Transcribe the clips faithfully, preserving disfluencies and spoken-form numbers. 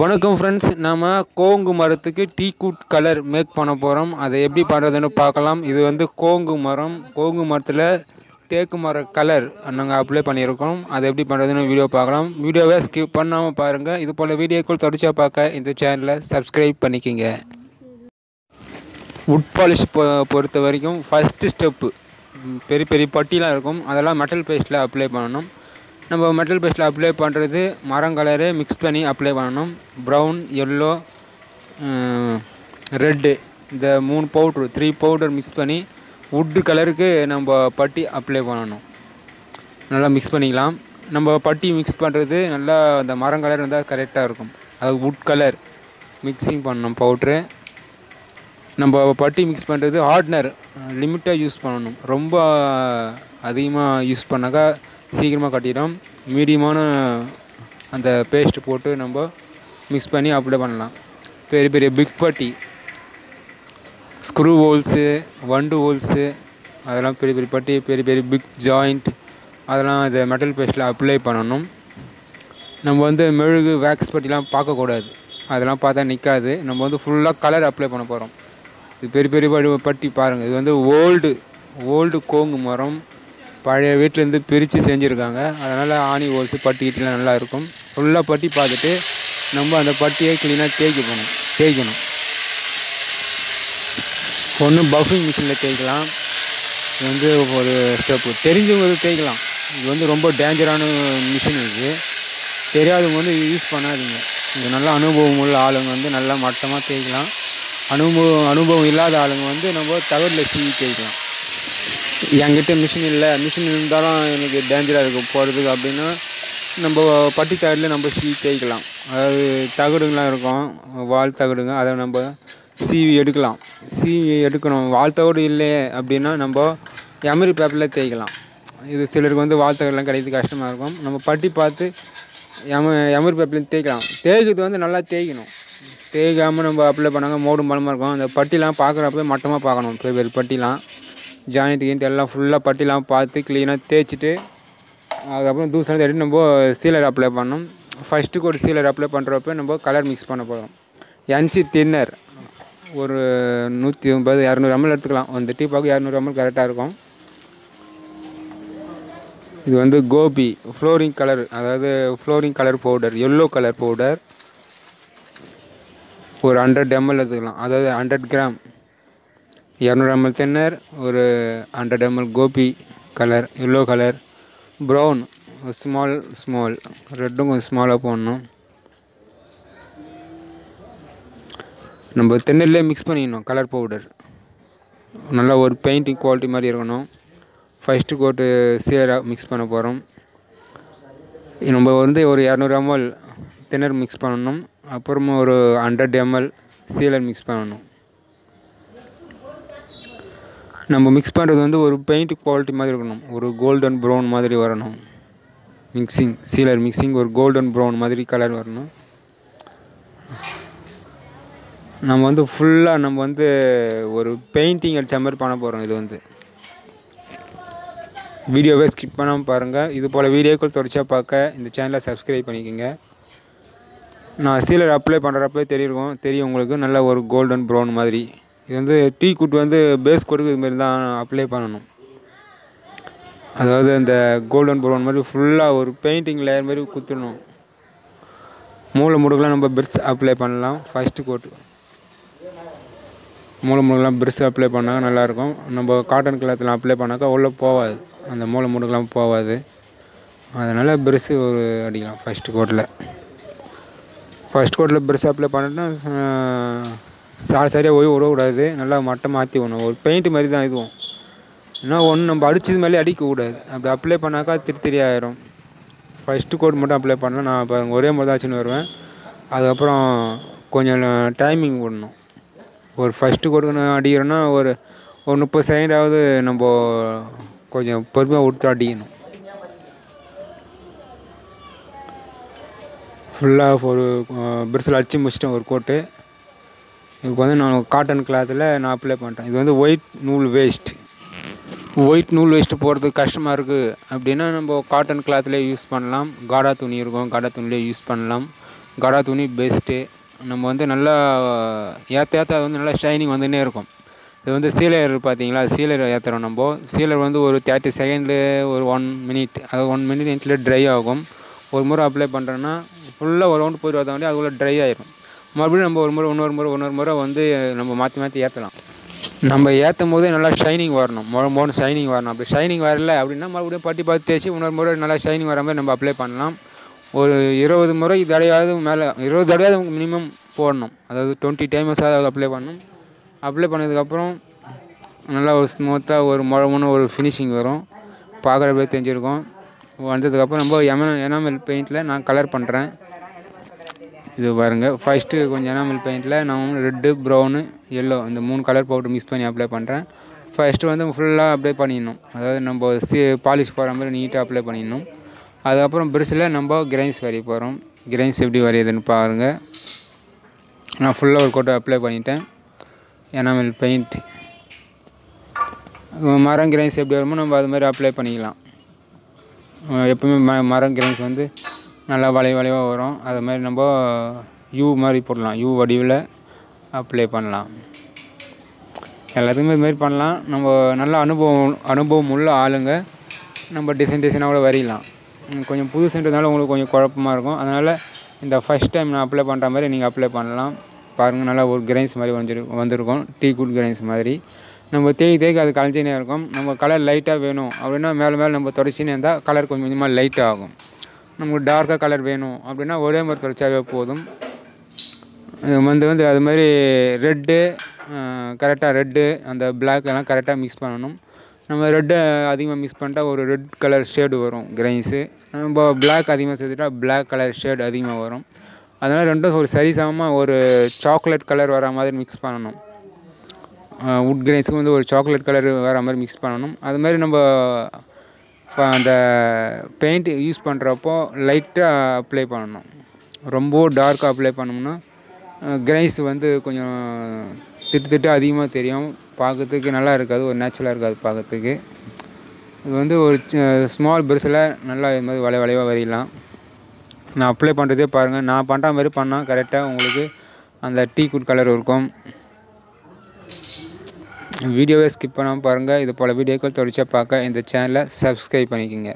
வணக்கம் ஃப்ரெண்ட்ஸ், நாம் கோங்கு மரத்துக்கு டீ கூட் கலர் மேக் பண்ண போகிறோம். அதை எப்படி பண்ணுறதுன்னு பார்க்கலாம். இது வந்து கோங்கு மரம். கோங்கு மரத்தில் தேக்கு மர கலர் நாங்கள் அப்ளை பண்ணியிருக்கோம். அதை எப்படி பண்ணுறதுன்னு வீடியோ பார்க்கலாம். வீடியோவை ஸ்கிப் பண்ணாமல் பாருங்கள். இது போல் வீடியோக்கள் தொடர்ச்சியாக பார்க்க இந்த சேனலை சப்ஸ்கிரைப் பண்ணிக்கோங்க. வுட் பாலிஷ் பொ பொறுத்த வரைக்கும் ஃபஸ்ட்டு ஸ்டெப்பு பெரிய பெரிய பட்டிலாம் இருக்கும். அதெல்லாம் மெட்டல் பேஸ்ட்டில் அப்ளை பண்ணணும். நம்ம மெட்டல் பேஸ்ட்டில் அப்ளை பண்ணுறது மரம் கலரே மிக்ஸ் பண்ணி அப்ளை பண்ணணும். ப்ரௌன், எல்லோ, ரெட்டு, இந்த மூணு பவுட்ரு த்ரீ பவுடர் மிக்ஸ் பண்ணி வுட்டு கலருக்கு நம்ம பட்டி அப்ளை பண்ணணும். நல்லா மிக்ஸ் பண்ணிக்கலாம். நம்ம பட்டி மிக்ஸ் பண்ணுறது நல்லா அந்த மரம் கலர் இருந்தால் கரெக்டாக இருக்கும். அது வுட் கலர் மிக்ஸிங் பண்ணணும். பவுட்ரு நம்ம பட்டி மிக்ஸ் பண்ணுறது ஆர்டினர் லிமிட்டாக யூஸ் பண்ணணும். ரொம்ப அதிகமாக யூஸ் பண்ணாக்கா சீக்கிரமாக கட்டிடும். மீடியமான அந்த பேஸ்ட்டு போட்டு நம்ம மிக்ஸ் பண்ணி அப்ளை பண்ணலாம். பெரிய பெரிய பிக் பட்டி, ஸ்க்ரூ ஹோல்ஸு, வண்டு ஹோல்ஸு, அதெல்லாம் பெரிய பெரிய பட்டி, பெரிய பெரிய பிக் ஜாயிண்ட், அதெல்லாம் இதை மெட்டல் பேஸ்ட்டில் அப்ளை பண்ணணும். நம்ம வந்து மெழுகு வேக்ஸ் பட்டிலாம் பார்க்கக்கூடாது. அதெல்லாம் பார்த்தா நிற்காது. நம்ம வந்து ஃபுல்லாக கலர் அப்ளை பண்ண போகிறோம். இது பெரிய பெரிய பட்டி பாருங்கள். இது வந்து ஓல்டு ஓல்டு கோங்கு மரம். பழைய வீட்டிலேருந்து பிரித்து செஞ்சுருக்காங்க. அதனால் ஆணி ஓல்ஸு பட்டி கீட்டெலாம் நல்லாயிருக்கும். ஃபுல்லாக பட்டி பார்த்துட்டு நம்ம அந்த பட்டியை க்ளீனாக தேய்க்க போகணும் தேய்க்கணும் ஒன்று பஃபிங் மிஷினில் தேய்க்கலாம். இது வந்து ஒரு ஸ்டெப்பு. தெரிஞ்சவங்க தேய்க்கலாம். இது வந்து ரொம்ப டேஞ்சரான மிஷின். இது தெரியாதவங்க வந்து யூஸ் பண்ணாதீங்க. இது நல்லா அனுபவம் உள்ள ஆளுங்க வந்து நல்லா மட்டமாக தேய்க்கலாம். அனுபவம் அனுபவம் இல்லாத ஆளுங்க வந்து நம்ம தவறில் சீவி தேய்க்கலாம். என்கிட்ட மிஷின் இல்லை, மிஷின் இருந்தாலும் எனக்கு டேஞ்சராக இருக்கும் போகிறதுக்கு அப்படின்னா நம்ம பட்டி தகடில் நம்ம சீவி தேய்க்கலாம். அதாவது தகடுங்களாம் இருக்கும், வால் தகடுங்க, அதை நம்ம சீவி எடுக்கலாம். சீவி எடுக்கணும். வால் தகடு இல்லையே அப்படின்னா நம்ம எமரி பேப்பரில் தேய்க்கலாம். இது சிலருக்கு வந்து வால் தகடெலாம் கிடைக்கிறது கஷ்டமாக இருக்கும். நம்ம பட்டி பார்த்து எம எமரி பேப்பரில் தேய்க்கலாம். தேய்க்கிறது வந்து நல்லா தேய்க்கணும். தேய்க்காமல் நம்ம அப்ளை பண்ணாங்க மோடும் பலமாக இருக்கும். அந்த பட்டிலாம் பார்க்குறப்ப மட்டமாக பார்க்கணும். பெரிய பெரிய பட்டிலாம் ஜாயிண்ட் கியிண்ட் எல்லாம் ஃபுல்லாக பட்டிலாம் பார்த்து க்ளீனாக தேய்ச்சிட்டு அதுக்கப்புறம் தூசணம் தேடி நம்ம சீலர் அப்ளை பண்ணணும். ஃபஸ்ட்டுக்கு ஒரு சீலர் அப்ளை பண்ணுறப்ப நம்ம கலர் மிக்ஸ் பண்ண போகிறோம். என்சி தின்னர் ஒரு நூற்றி ஐம்பது இரநூறு எம்எல் எடுத்துக்கலாம். அந்த டீப்பாக்கு இரநூறு எம்எல் கரெக்டாக இருக்கும். இது வந்து கோபி ஃப்ளோரிங் கலர், அதாவது flooring colour powder, yellow colour powder ஒரு ஹண்ட்ரட் எம்எல் எடுத்துக்கலாம். அதாவது ஹண்ட்ரட் கிராம் இரநூறு எம்எல் தின்னர், ஒரு hundred ml coffee colour, yellow colour, brown small small ரெட்டும் கொஞ்சம் ஸ்மாலாக போடணும். நம்ம தின்னர்லேயே மிக்ஸ் பண்ணிக்கணும். கலர் பவுடர் நல்லா ஒரு பெயிண்டிங் குவாலிட்டி மாதிரி இருக்கணும். ஃபஸ்ட்டு கோட்டு சீராக மிக்ஸ் பண்ண போகிறோம். நம்ம வந்து ஒரு இரநூறு எம்எல் தின்னர் மிக்ஸ் பண்ணணும். அப்புறமா ஒரு ஹண்ட்ரட் எம்எல் சீலர் மிக்ஸ் பண்ணணும். நம்ம மிக்ஸ் பண்ணுறது வந்து ஒரு பெயிண்ட் குவாலிட்டி மாதிரி இருக்கணும். ஒரு கோல்டன் ப்ரௌன் மாதிரி வரணும். மிக்ஸிங் சீலர் மிக்ஸிங் ஒரு கோல்டன் ப்ரௌன் மாதிரி கலர் வரணும். நம்ம வந்து ஃபுல்லாக நம்ம வந்து ஒரு பெயிண்டிங் அடித்த மாதிரி பண்ண போகிறோம். இது வந்து வீடியோவை ஸ்கிப் பண்ணாமல் பாருங்கள். இது போல் வீடியோக்கள் தொடர்ச்சியாக பார்க்க இந்த சேனலை சப்ஸ்கிரைப் பண்ணிக்கோங்க. நான் சீலர் அப்ளை பண்ணுறப்ப தெரியும் தெரியும் உங்களுக்கு நல்லா ஒரு கோல்டன் ப்ரௌன் மாதிரி. இது வந்து டீ கூட் வந்து பேஸ் கொடுக்கு இதுமாரி தான் அப்ளை பண்ணணும். அதாவது இந்த கோல்டன் ப்ரௌன் மாதிரி ஃபுல்லாக ஒரு பெயிண்டிங் லேயர் மாதிரி குத்துடணும். மூளை முடுக்கெலாம் நம்ம பிரிட்ஸ் அப்ளை பண்ணலாம். ஃபஸ்ட்டு கோட்டு மூளை முடுக்கெலாம் பிரிட்ஸ் அப்ளை பண்ணாக்கா நல்லாயிருக்கும். நம்ம காட்டன் கிளாத்தில் அப்ளை பண்ணாக்கா உள்ளே போகாது, அந்த மூளை முடுக்கெலாம் போகாது. அதனால் பிரிட்ஸு ஒரு அடிக்கலாம் ஃபஸ்ட்டு கோட்டில். ஃபஸ்ட் கோட்டில் பிரிட்ஸ் அப்ளை பண்ணிட்டோம்னா சாரி சரியாக ஓய்வு விடக்கூடாது. நல்லா மட்டை மாற்றி விடணும். ஒரு பெயிண்ட் மாதிரி தான் இதுவும். ஏன்னா ஒன்று நம்ம அடித்தது மேலே அடிக்கக்கூடாது. அப்படி அப்ளை பண்ணாக்கா திரு தெரியாயிரும். ஃபஸ்ட்டு கோட் மட்டும் அப்ளை பண்ணலாம். நான் இப்போ ஒரே மாதிரி தான் ஆச்சுன்னு வருவேன். அதுக்கப்புறம் கொஞ்சம் டைமிங் விடணும். ஒரு ஃபஸ்ட்டு கோட்டுக்கு நான் அடிக்கிறோன்னா ஒரு ஒரு முப்பது செகண்டாவது நம்ம கொஞ்சம் பொறுமையாக விட்டு அடிக்கணும். ஃபுல்லாக ஒரு பிரிட்ஸில் அடித்து முடிச்சிட்டேன் ஒரு கோட்டு. இப்போ வந்து நான் காட்டன் கிளாத்தில் நான் அப்ளை பண்ணிட்டேன். இது வந்து ஒயிட் நூல் வேஸ்ட். ஒயிட் நூல் வேஸ்ட்டு போடுறதுக்கு கஷ்டமாக இருக்குது அப்படின்னா நம்ம காட்டன் கிளாத்திலே யூஸ் பண்ணலாம். காடா துணி இருக்கும், காடா துணிலே யூஸ் பண்ணலாம். கடா துணி பெஸ்ட்டு. நம்ம வந்து நல்லா ஏற்ற ஏற்ற அது வந்து நல்லா ஷைனிங் வந்துன்னே இருக்கும். இது வந்து சீலர் பார்த்தீங்களா, சீலர் ஏற்றுறோம் நம்ம. சீலர் வந்து ஒரு தேர்ட்டி செகண்டு ஒரு ஒன் மினிட் அது ஒன் மினிட் இன்ட்ல ட்ரை ஆகும். ஒரு முறை அப்ளை பண்ணுறோன்னா ஃபுல்லாக ஒரு ரவுண்டு போயிட்டு வரதாண்டி அதுக்குள்ளே ட்ரை ஆகிடும். மறுபடியும் நம்ம ஒரு முறை இன்னொரு முறை இன்னொரு முறை வந்து நம்ம மாற்றி மாற்றி ஏற்றலாம். நம்ம ஏற்றும் போதே நல்லா ஷைனிங் வரணும், மொழ மொழ ஷைனிங் வரணும். அப்படி ஷைனிங் வரல அப்படின்னா மறுபடியும் பட்டி பார்த்து தேய்ச்சி இன்னொரு முறை நல்லா ஷைனிங் வர மாதிரி நம்ம அப்ளை பண்ணலாம். ஒரு இருபது முறை தடையாவது மேலே இருபது தடையாவது மினிமம் போடணும். அதாவது டுவெண்ட்டி டைம்ஸாவது அப்ளை பண்ணணும். அப்ளை பண்ணதுக்கப்புறம் நல்லா ஒரு ஸ்மூத்தாக ஒரு முழமுன்னு ஒரு ஃபினிஷிங் வரும், பார்க்குற போய் தெரிஞ்சிருக்கும். வந்ததுக்கப்புறம் நம்ம எம எனாமல் பெயிண்டில் நான் கலர் பண்ணுறேன். இது பாருங்கள், ஃபஸ்ட்டு கொஞ்சம் எனாமல் பெயிண்டில் நான் ரெட்டு ப்ரௌனு எல்லோ இந்த மூணு கலர் பவுடர் மிக்ஸ் பண்ணி அப்ளை பண்ணுறேன். ஃபஸ்ட்டு வந்து ஃபுல்லாக அப்ளை பண்ணிடணும். அதாவது நம்ம சி பாலிஷ் போகிற மாதிரி நீட்டாக அப்ளை பண்ணிடணும். அதுக்கப்புறம் பிரிஸில் நம்ம கிரைன்ஸ் வரைய போகிறோம். கிரைன்ஸ் எப்படி வரையுதுன்னு பாருங்கள். நான் ஃபுல்லாக ஒரு கோட்டை அப்ளை பண்ணிட்டேன் எனாமல் பெயிண்ட். மரம் கிரைன்ஸ் எப்படி வருமோ நம்ம அது மாதிரி அப்ளை பண்ணிக்கலாம். எப்போவுமே ம மரம் கிரைன்ஸ் வந்து நல்லா வளைய வளைவாக வரும். அது மாதிரி நம்ம யூ மாதிரி போடலாம், யூ வடிவில் அப்ளை பண்ணலாம். எல்லாத்துக்குமே இதுமாரி பண்ணலாம். நம்ம நல்லா அனுபவம் அனுபவம் உள்ள ஆளுங்க நம்ம டிசைன் டிசைனாக கூட வரையலாம். கொஞ்சம் புதுசுன்றதுனால உங்களுக்கு கொஞ்சம் குழப்பமாக இருக்கும். அதனால் இந்த ஃபஸ்ட் டைம் நான் அப்ளை பண்ணுற மாதிரி நீங்கள் அப்ளை பண்ணலாம். பாருங்கள், நல்லா ஒரு கிரைன்ஸ் மாதிரி வந்துரு வந்திருக்கும் டீ குட் கிரைன்ஸ் மாதிரி. நம்ம தேய் தேய்க்கு அது கலைஞ்சினே இருக்கும். நம்ம கலர் லைட்டாக வேணும் அப்படின்னா மேலே மேலே நம்ம தொடச்சினே இருந்தால் கலர் கொஞ்சம் கொஞ்சமாக லைட்டாக ஆகும். நமக்கு டார்க்காக கலர் வேணும் அப்படின்னா ஒரே மாதிரி தொடச்சாவே போதும். வந்து வந்து அது மாதிரி ரெட்டு கரெக்டாக ரெட்டு அந்த பிளாக் எல்லாம் கரெக்டாக மிக்ஸ் பண்ணணும். நம்ம ரெட்டை அதிகமாக மிக்ஸ் பண்ணிட்டா ஒரு ரெட் கலர் ஷேடு வரும் கிரைன்ஸு. நம்ம பிளாக் அதிகமாக சேர்த்துட்டா பிளாக் கலர் ஷேடு அதிகமாக வரும். அதனால் ரெண்டும் ஒரு சரிசமமாக ஒரு சாக்லேட் கலர் வர மாதிரி மிக்ஸ் பண்ணணும். உட் கிரைன்ஸுக்கு வந்து ஒரு சாக்லேட் கலர் வர மாதிரி மிக்ஸ் பண்ணணும். அது மாதிரி நம்ம இப்போ அந்த பெயிண்ட் யூஸ் பண்ணுறப்போ லைட்டாக அப்ளை பண்ணணும். ரொம்ப டார்க்காக அப்ளை பண்ணோம்னா கிரைன்ஸ் வந்து கொஞ்சம் திட்டு திட்டு அதிகமாக தெரியும். பார்க்கறதுக்கு நல்லா இருக்காது, ஒரு நேச்சுரலாக இருக்காது பார்க்கறதுக்கு. இது வந்து ஒரு ஸ்மால் பிரிஸில் நல்லா இது மாதிரி வளை வளைவாக வரையலாம். நான் அப்ளை பண்ணுறதே பாருங்கள், நான் பண்ணுற மாதிரி பண்ணால் கரெக்டாக உங்களுக்கு அந்த டீ குட் கலர் இருக்கும். வீடியோவை ஸ்கிப் பண்ணாமல் பாருங்கள். இது போல் வீடியோக்கள் தொடர்ச்சியாக பார்க்க இந்த சேனலை சப்ஸ்கிரைப் பண்ணிக்கோங்க.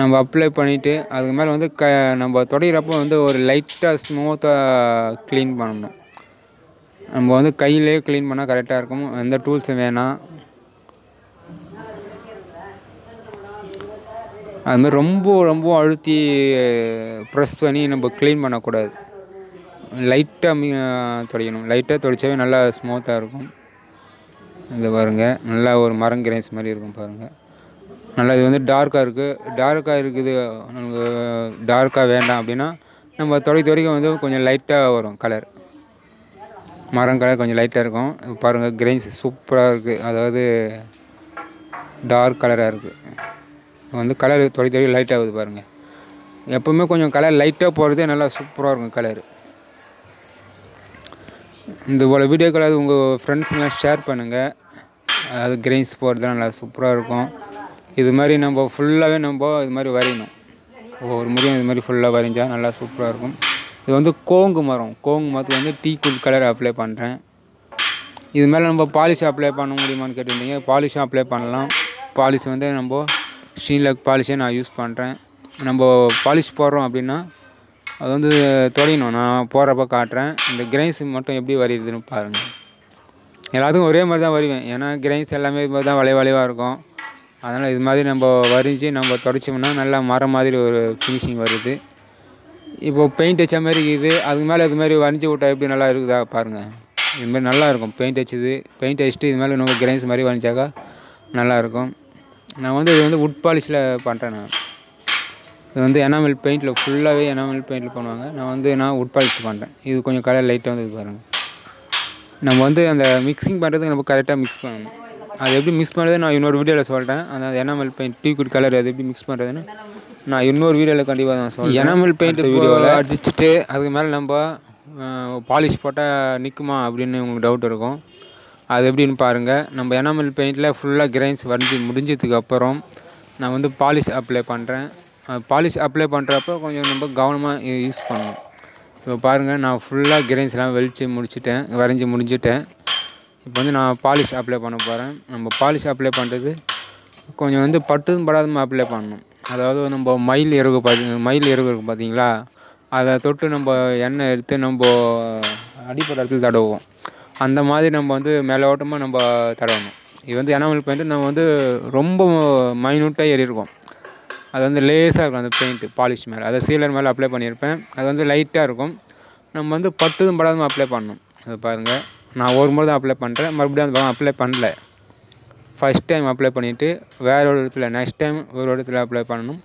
நம்ம அப்ளை பண்ணிவிட்டு அதுக்கு மேலே வந்து க நம்ம தொடங்கிறப்போ வந்து ஒரு லைட்டாக ஸ்மூத்தாக க்ளீன் பண்ணணும். நம்ம வந்து கையிலே க்ளீன் பண்ணால் கரெக்டாக இருக்கும். எந்த டூல்ஸும் வேணாம். அதுமாதிரி ரொம்ப ரொம்ப அழுத்தி ப்ரெஸ் பண்ணி நம்ம க்ளீன் பண்ணக்கூடாது. லைட்டாக தொடங்கணும். லைட்டாக தொடச்சாவே நல்லா ஸ்மூத்தாக இருக்கும். இந்த பாருங்கள், நல்லா ஒரு மரம் கிரைன்ஸ் மாதிரி இருக்கும் பாருங்கள். நல்லா இது வந்து டார்க்காக இருக்குது. டார்க்காக இருக்குது நமக்கு டார்க்காக வேண்டாம் அப்படின்னா நம்ம தொடைக்க தொடைக்க வந்து கொஞ்சம் லைட்டாக வரும் கலர். மரம் கலர் கொஞ்சம் லைட்டாக இருக்கும். பாருங்கள், கிரைன்ஸ் சூப்பராக இருக்குது. அதாவது டார்க் கலராக இருக்குது. வந்து கலர் தொடைக்க தொடைக்க லைட்டாகுது பாருங்கள். எப்போவுமே கொஞ்சம் கலர் லைட்டாக போகிறதே நல்லா சூப்பராக இருக்கும் கலர். இந்த போல் வீடியோக்கள் அது உங்கள் ஃப்ரெண்ட்ஸுலாம் ஷேர் பண்ணுங்கள். அது கிரைன்ஸ் போடுறதுலாம் நல்லா சூப்பராக இருக்கும். இது மாதிரி நம்ம ஃபுல்லாகவே நம்ம இது மாதிரி வரையணும். ஒவ்வொரு முறையும் இது மாதிரி ஃபுல்லாக வரைஞ்சால் நல்லா சூப்பராக இருக்கும். இது வந்து கோங்கு மரம். கோங்கு மரத்துக்கு வந்து டீ குட் கலர் அப்ளை பண்ணுறேன். இது மேலே நம்ம பாலிஷ் அப்ளை பண்ண முடியுமான்னு கேட்டிருந்தீங்க. பாலிஷும் அப்ளை பண்ணலாம். பாலிஷ் வந்து நம்ம ஸ்ரீலக் பாலிஷே நான் யூஸ் பண்ணுறேன். நம்ம பாலிஷ் போடுறோம் அப்படின்னா அது வந்து தொடங்கணும். நான் போகிறப்ப காட்டுறேன். இந்த கிரைன்ஸ் மட்டும் எப்படி வரையுதுன்னு பாருங்கள். எல்லாத்துக்கும் ஒரே மாதிரி தான் வருவேன். ஏன்னா கிரைன்ஸ் எல்லாமே இது மாதிரி தான் வளைய வளைவாக இருக்கும். அதனால் இது மாதிரி நம்ம வரைஞ்சி நம்ம தொடச்சோம்னா நல்லா மரம் மாதிரி ஒரு ஃபினிஷிங் வருது. இப்போது பெயிண்ட் அடித்த மாதிரி இது அதுக்கு மேலே இது மாதிரி வரைஞ்சி விட்டா எப்படி நல்லா இருக்குதா பாருங்கள். இதுமாதிரி நல்லாயிருக்கும். பெயிண்ட் அடிச்சது பெயிண்ட் அடிச்சுட்டு இது மாதிரி நம்ம கிரைன்ஸ் மாதிரி வரைஞ்சாக்கா நல்லாயிருக்கும். நான் வந்து இது வந்து உட் பாலிஷில் பண்ணுறேன். நான் இது வந்து எனாமல் பெயிண்டில் ஃபுல்லாகவே எனாமல் பெயிண்டில் பண்ணுவாங்க. நான் வந்து நான் உட்பாலிஷ் பண்ணுறேன். இது கொஞ்சம் கலர் லைட்டாக வந்து பாருங்கள். நம்ம வந்து அந்த மிக்சிங் பண்ணுறதுக்கு நம்ம கரெக்டாக மிக்ஸ் பண்ணணும். அது எப்படி மிக்ஸ் பண்ணுறது நான் இன்னொரு வீடியோவில் சொல்கிறேன். அந்த enamel paint teak wood colour அது எப்படி மிக்ஸ் பண்ணுறதுன்னு நான் இன்னொரு வீடியோவில் கண்டிப்பாக நான் சொல்கிறேன். எனாமல் பெயிண்ட் வீடியோவில் அடிச்சுட்டு அதுக்கு மேலே நம்ம பாலிஷ் போட்டால் நிற்குமா அப்படின்னு உங்களுக்கு டவுட் இருக்கும். அது எப்படின்னு பாருங்கள். நம்ம எனாமல் பெயிண்டில் ஃபுல்லாக கிரைன்ஸ் வரைஞ்சி முடிஞ்சதுக்கப்புறம் நான் வந்து பாலிஷ் அப்ளை பண்ணுறேன். பாலிஷ் அப்ளை பண்ணுறப்ப கொஞ்சம் நம்ம கவனமாக யூஸ் பண்ணணும். ஸோ பாருங்கள், நான் ஃபுல்லாக கிரைன்ஸ்லாம் வெளிச்சு முடிச்சுட்டேன், வரைஞ்சி முடிஞ்சிட்டேன். இப்போ வந்து நான் பாலிஷ் அப்ளை பண்ண போகிறேன். நம்ம பாலிஷ் அப்ளை பண்ணுறது கொஞ்சம் வந்து பட்டும் படாதும் அப்ளை பண்ணணும். அதாவது நம்ம மயில் இறகு பார்த்து மயில் இறகு இருக்கும் பார்த்தீங்களா, அதை தொட்டு நம்ம எண்ணெய் எடுத்து நம்ம அடிப்படை இடத்துல தடவுவோம். அந்த மாதிரி நம்ம வந்து மேலோட்டமாக நம்ம தடவணும். இது வந்து எனாமல் பெயிண்ட்டு நம்ம வந்து ரொம்ப மைனூட்டாக ஏறியிருக்கோம். அது வந்து லேஸாக இருக்கும் அந்த பெயிண்ட்டு பாலிஷ் மேலே. அதை சீலர் மேலே அப்ளை பண்ணியிருப்பேன். அது வந்து லைட்டாக இருக்கும். நம்ம வந்து பட்டுதும் படாதும் அப்ளை பண்ணணும். அது பாருங்கள், நான் ஒரு முறை தான் அப்ளை பண்ணுறேன், மறுபடியும் அந்த படம் அப்ளை பண்ணல. ஃபஸ்ட் டைம் அப்ளை பண்ணிவிட்டு வேறு ஒரு இடத்துல நெக்ஸ்ட் டைம் ஒரு இடத்துல அப்ளை பண்ணணும்.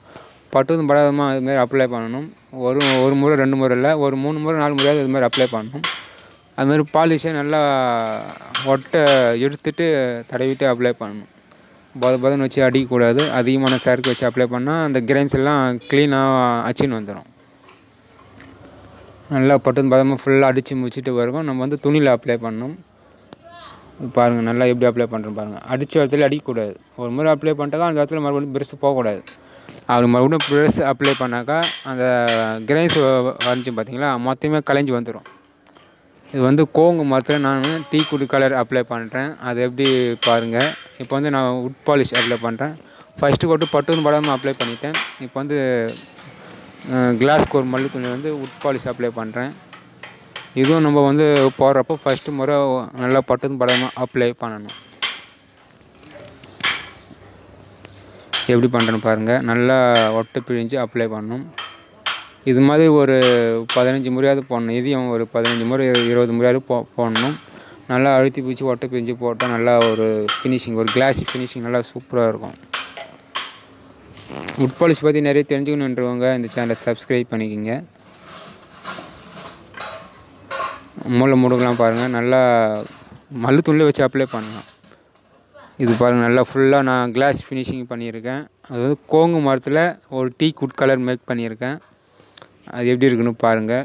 பட்டுதும் படாதமாக அதுமாதிரி அப்ளை பண்ணணும். ஒரு ஒரு முறை ரெண்டு முறை இல்லை, ஒரு மூணு முறை நாலு முறையாவது இதுமாதிரி அப்ளை பண்ணணும். அதுமாதிரி பாலிஷை நல்லா ஒட்டை எடுத்துட்டு தடவிட்டு அப்ளை பண்ணணும். பத பதன்னு வச்சு அடிக்கக்கூடாது. அதிகமான சரக்கு வச்சு அப்ளை பண்ணால் அந்த கிரைன்ஸ் எல்லாம் க்ளீனாக அச்சின்னு வந்துடும். நல்லா பட்டு பதமாக ஃபுல்லாக அடித்து முடிச்சுட்டு வரைக்கும் நம்ம வந்து துணியில் அப்ளை பண்ணணும். பாருங்கள், நல்லா எப்படி அப்ளை பண்ணுறோம் பாருங்கள். அடித்த இடத்துல அடிக்கக்கூடாது. ஒரு முறை அப்ளை பண்ணிட்டாக்கா அந்த இடத்துல மறுபடியும் பெருசு போகக்கூடாது. அவர் மறுபடியும் ப்ரெஸ் அப்ளை பண்ணாக்கா அந்த கிரைன்ஸ் வரைஞ்சி பார்த்தீங்களா மொத்தமே கலைஞ்சி வந்துடும். இது வந்து கோங்கு மரத்தில் நான் டீ குடி கலர் அப்ளை பண்ணுறேன். அது எப்படி பாருங்கள். இப்போ வந்து நான் உட் பாலிஷ் அப்ளை பண்ணுறேன். ஃபஸ்ட்டு போட்டு பட்டுன்னு படாமல் அப்ளை பண்ணிட்டேன். இப்போ வந்து கிளாஸ் கோர் மல்லு துணி வந்து உட் பாலிஷ் அப்ளை பண்ணுறேன். இதுவும் நம்ம வந்து போடுறப்போ ஃபஸ்ட்டு முறை நல்லா பட்டுன்னு படாமல் அப்ளை பண்ணணும். எப்படி பண்ணுறேன்னு பாருங்கள். நல்லா ஒட்டு பிழிஞ்சு அப்ளை பண்ணணும். இது மாதிரி ஒரு பதினஞ்சு முறையாவது போடணும். இதையும் ஒரு பதினஞ்சு முறை இருபது முறையாவது போ போடணும் நல்லா அழுத்தி பிடிச்சி ஒட்டை பிரிஞ்சு போட்டால் நல்லா ஒரு ஃபினிஷிங், ஒரு கிளாஸி ஃபினிஷிங் நல்லா சூப்பராக இருக்கும். உட் பாலிஷ் பற்றி நிறைய தெரிஞ்சுக்கணுன்றவங்க இந்த சேனலை சப்ஸ்கிரைப் பண்ணிக்கிங்க. மூளை முடுக்கலாம் பாருங்கள். நல்லா மல்லு துணியில் வச்சு அப்ளை பண்ணலாம். இது பாருங்கள், நல்லா ஃபுல்லாக நான் கிளாஸ் ஃபினிஷிங் பண்ணியிருக்கேன். அது வந்து கோங்கு மரத்தில் ஒரு டீ குட் கலர் மேக் பண்ணியிருக்கேன். அது எப்படி இருக்குன்னு பாருங்கள்.